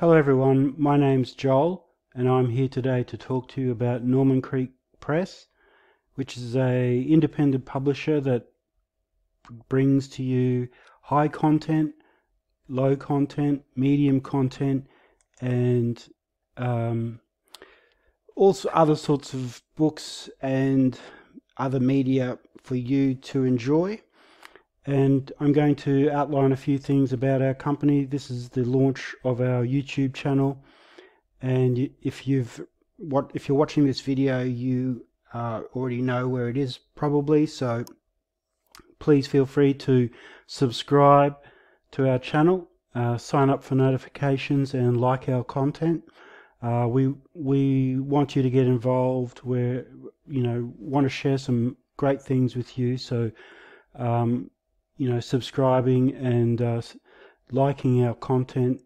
Hello everyone, my name's Joel and I'm here today to talk to you about Norman Creek Press, which is an independent publisher that brings to you high content, low content, medium content, and also other sorts of books and other media for you to enjoy. And I'm going to outline a few things about our company. This is the launch of our YouTube channel, and if you're watching this video, you already know where it is probably, so please feel free to subscribe to our channel, sign up for notifications and like our content. We want you to get involved. Where want to share some great things with you, so subscribing and liking our content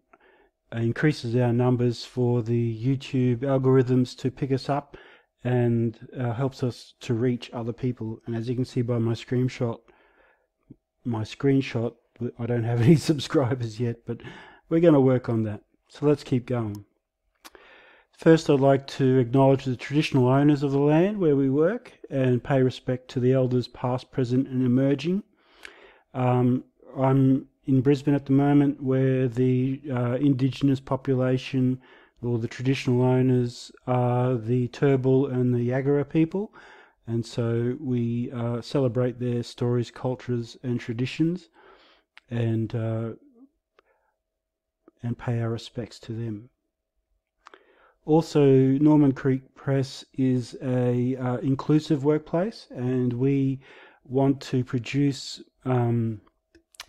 increases our numbers for the YouTube algorithms to pick us up and helps us to reach other people. And as you can see by my screenshot, I don't have any subscribers yet, but we're going to work on that. So let's keep going. First, I'd like to acknowledge the traditional owners of the land where we work and pay respect to the elders past, present and emerging. I'm in Brisbane at the moment, where the indigenous population, or the traditional owners, are the Turbul and the Yagara people, and so we celebrate their stories, cultures and traditions, and pay our respects to them. Also, Norman Creek Press is a inclusive workplace, and we want to produce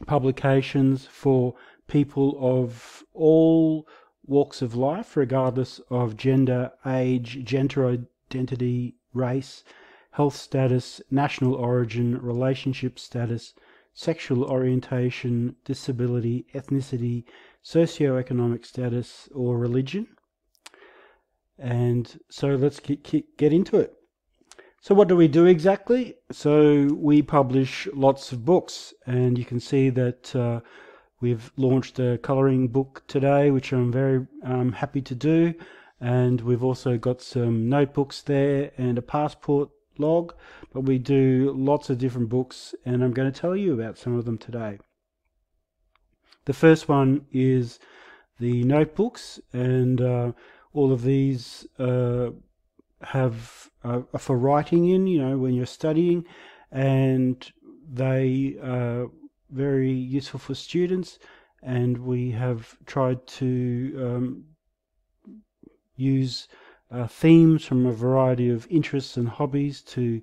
publications for people of all walks of life, regardless of gender, age, gender identity, race, health status, national origin, relationship status, sexual orientation, disability, ethnicity, socioeconomic status or religion. And so let's get into it. So what do we do exactly? So we publish lots of books, and you can see that we've launched a colouring book today, which I'm very happy to do, and we've also got some notebooks there and a passport log, but we do lots of different books, and I'm going to tell you about some of them today. The first one is the notebooks, and all of these have are for writing in, when you're studying, and they are very useful for students, and we have tried to use themes from a variety of interests and hobbies to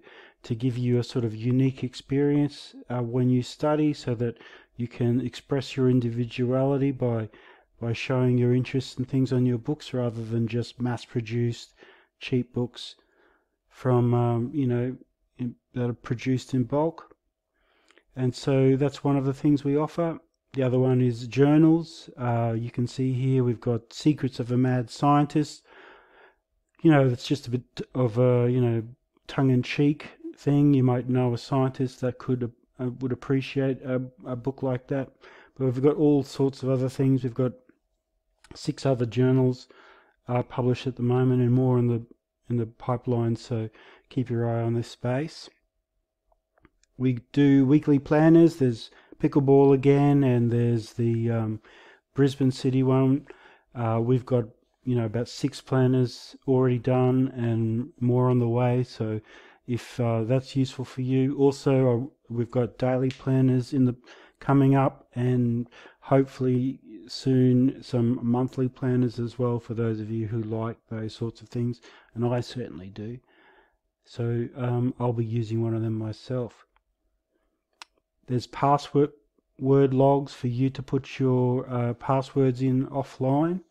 give you a sort of unique experience when you study, so that you can express your individuality by showing your interests and things on your books, rather than just mass-produced cheap books from that are produced in bulk. And so that's one of the things we offer. The other one is journals. You can see here we've got Secrets of a Mad Scientist. That's just a bit of a tongue-in-cheek thing. You might know a scientist that would appreciate a book like that, but we've got all sorts of other things. We've got 6 other journals published at the moment, and more in the pipeline, so keep your eye on this space. We do weekly planners. There's pickleball again, and there's the Brisbane City one. We've got about 6 planners already done and more on the way, so if that's useful for you. Also, we've got daily planners coming up, and hopefully soon some monthly planners as well, for those of you who like those sorts of things, and I certainly do. So I'll be using one of them myself. There's password logs for you to put your passwords in offline.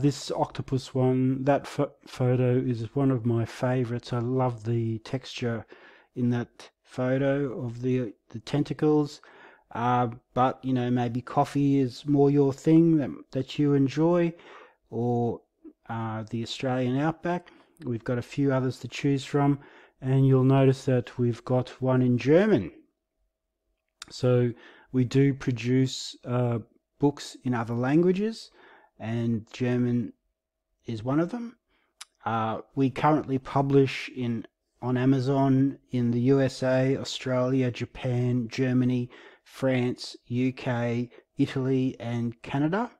This octopus one, that photo is one of my favorites. I love the texture in that photo of the tentacles. But maybe coffee is more your thing that you enjoy, or the Australian outback. We've got a few others to choose from, and you'll notice that we've got one in German. So we do produce books in other languages, and German is one of them. We currently publish on Amazon in the USA, Australia, Japan, Germany, France, UK, Italy and Canada.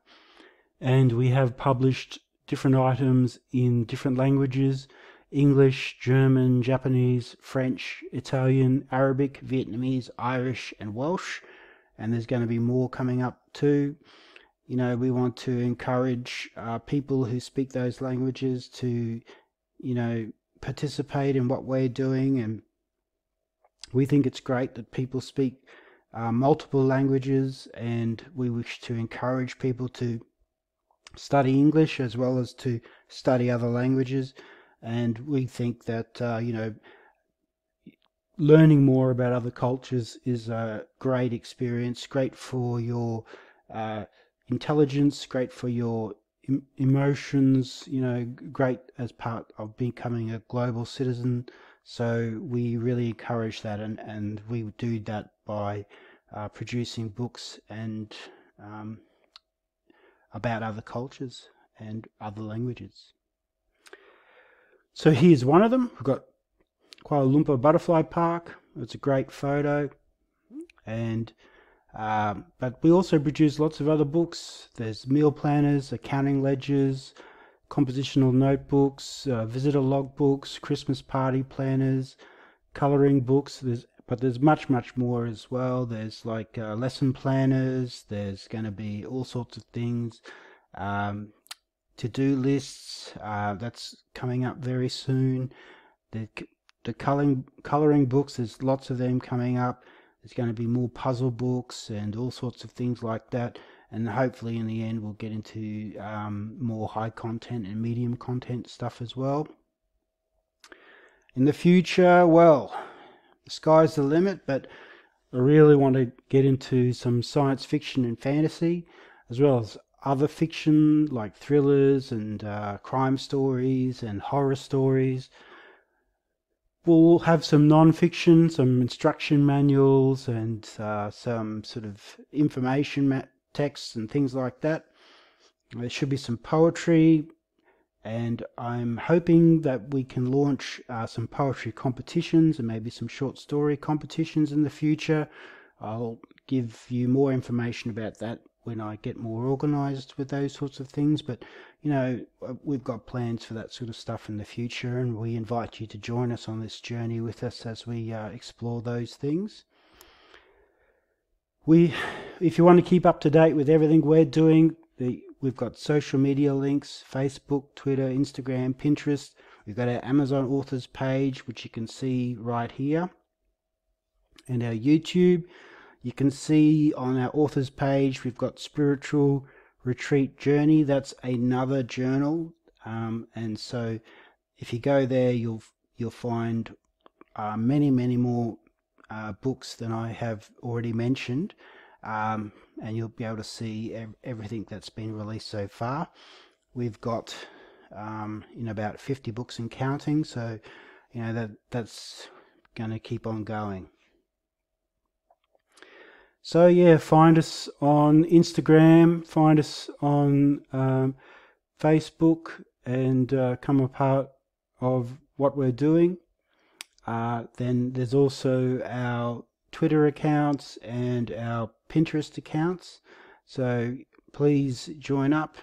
And we have published different items in different languages: English, German, Japanese, French, Italian, Arabic, Vietnamese, Irish and Welsh. And there's going to be more coming up too. You know, we want to encourage people who speak those languages to, you know, participate in what we're doing, and we think it's great that people speak multiple languages, and we wish to encourage people to study English as well as to study other languages. And we think that you know, learning more about other cultures is a great experience, great for your intelligence, great for your emotions, you know, great as part of becoming a global citizen. So we really encourage that, and we do that by producing books and about other cultures and other languages. So here's one of them. We've got Kuala Lumpur Butterfly Park. It's a great photo, and but we also produce lots of other books. There's meal planners, accounting ledgers, compositional notebooks, visitor logbooks, Christmas party planners, colouring books. But there's much more as well. There's like lesson planners. There's going to be all sorts of things, to-do lists. That's coming up very soon. The colouring books. There's lots of them coming up. There's going to be more puzzle books and all sorts of things like that, and hopefully in the end we'll get into more high content and medium content stuff as well. In the future, well, the sky's the limit, but I really want to get into some science fiction and fantasy, as well as other fiction like thrillers and crime stories and horror stories. We'll have some non-fiction, some instruction manuals and some sort of information texts and things like that. There should be some poetry, and I'm hoping that we can launch some poetry competitions and maybe some short story competitions in the future. I'll give you more information about that when I get more organized with those sorts of things, but you know, we've got plans for that sort of stuff in the future, and we invite you to join us on this journey with us as we explore those things. If you want to keep up to date with everything we're doing, we've got social media links: Facebook, Twitter, Instagram, Pinterest. We've got our Amazon authors page, which you can see right here, and our YouTube. You can see on our authors page we've got Spiritual Retreat Journey. That's another journal, and so if you go there, you'll find many more books than I have already mentioned, and you'll be able to see everything that's been released so far. We've got about 50 books and counting, so you know that's going to keep on going. So yeah, find us on Instagram, find us on Facebook, and come a part of what we're doing. Then there's also our Twitter accounts and our Pinterest accounts, so please join up.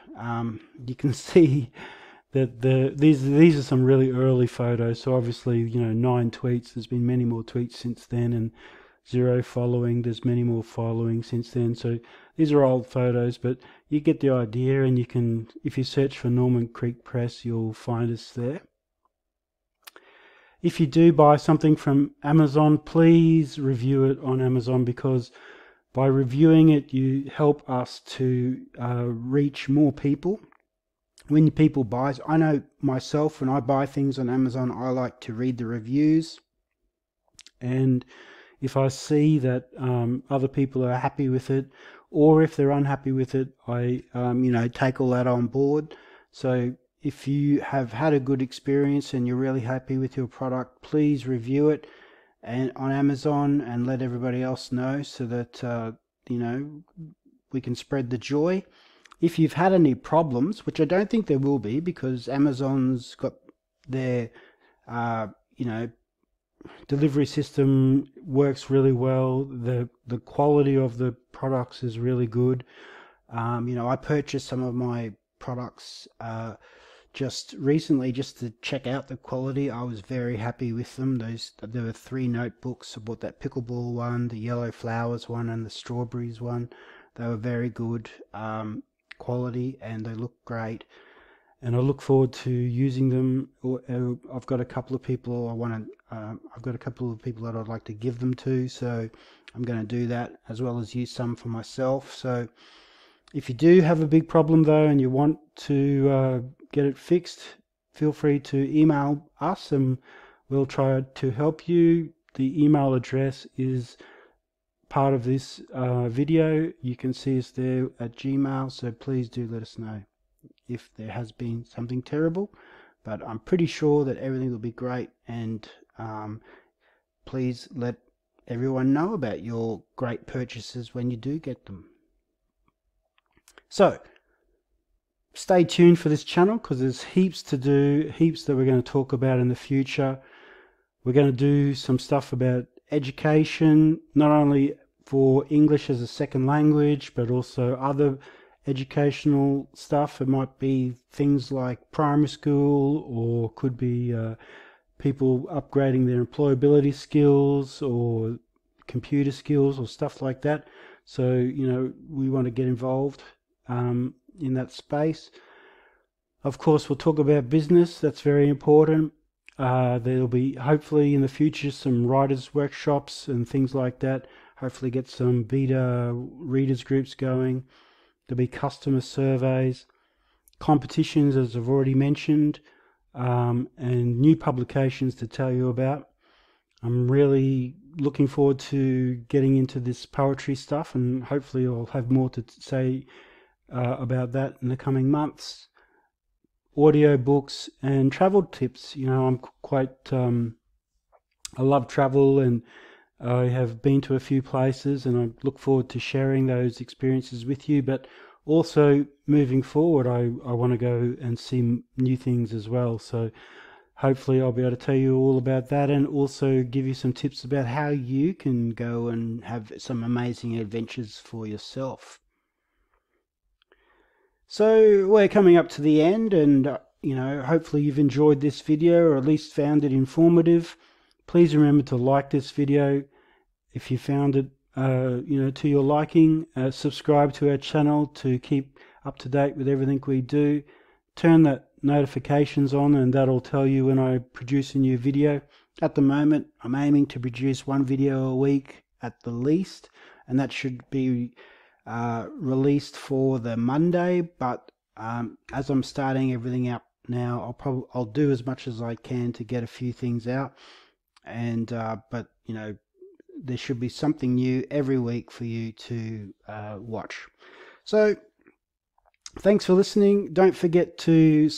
You can see that these are some really early photos, so obviously, you know, 9 tweets. There's been many more tweets since then, and 0 following. There's many more following since then, so these are old photos, but you get the idea. And you can, if you search for Norman Creek Press, you'll find us there. If you do buy something from Amazon, please review it on Amazon, because by reviewing it you help us to reach more people. When people buy, I know myself, when I buy things on Amazon, I like to read the reviews, and if I see that other people are happy with it, or if they're unhappy with it, I you know, take all that on board. So if you have had a good experience and you're really happy with your product, please review it and on Amazon, and let everybody else know, so that you know, we can spread the joy. If you've had any problems, which I don't think there will be, because Amazon's got their, delivery system works really well. The quality of the products is really good. I purchased some of my products just recently just to check out the quality. I was very happy with them. There were 3 notebooks. I bought that pickleball one, the yellow flowers one, and the strawberries one. They were very good quality, and they look great. And I look forward to using them. I've got a couple of people that I'd like to give them to, so I'm going to do that as well as use some for myself. So if you do have a big problem though and you want to get it fixed, feel free to email us and we'll try to help you. The email address is part of this video. You can see us there at Gmail, so please do let us know if there has been something terrible, but I'm pretty sure that everything will be great. And please let everyone know about your great purchases when you do get them. So stay tuned for this channel, because there's heaps to do, heaps that we're going to talk about in the future. We're going to do some stuff about education, not only for English as a second language, but also other educational stuff. It might be things like primary school, or could be people upgrading their employability skills or computer skills or stuff like that. So, we want to get involved in that space. Of course, we'll talk about business. That's very important. There'll be, hopefully in the future, some writers' workshops and things like that. Hopefully get some beta readers groups going. There'll be customer surveys, competitions, as I've already mentioned, and new publications to tell you about. I'm really looking forward to getting into this poetry stuff, and hopefully I'll have more to say about that in the coming months. Audio books and travel tips. I'm quite I love travel, and I have been to a few places, and I look forward to sharing those experiences with you. But also moving forward, I want to go and see new things as well. So hopefully I'll be able to tell you all about that, and also give you some tips about how you can go and have some amazing adventures for yourself. So we're coming up to the end, and hopefully you've enjoyed this video, or at least found it informative. Please remember to like this video if you found it to your liking. Subscribe to our channel to keep up to date with everything we do. Turn the notifications on, and that'll tell you when I produce a new video. At the moment, I'm aiming to produce 1 video a week at the least, and that should be released for the Monday. But as I'm starting everything up now, I'll do as much as I can to get a few things out. And but there should be something new every week for you to watch. So thanks for listening. Don't forget to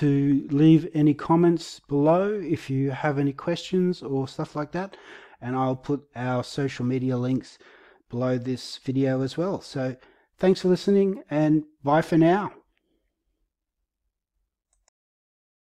leave any comments below if you have any questions or stuff like that, and I'll put our social media links below this video as well. So thanks for listening, and bye for now.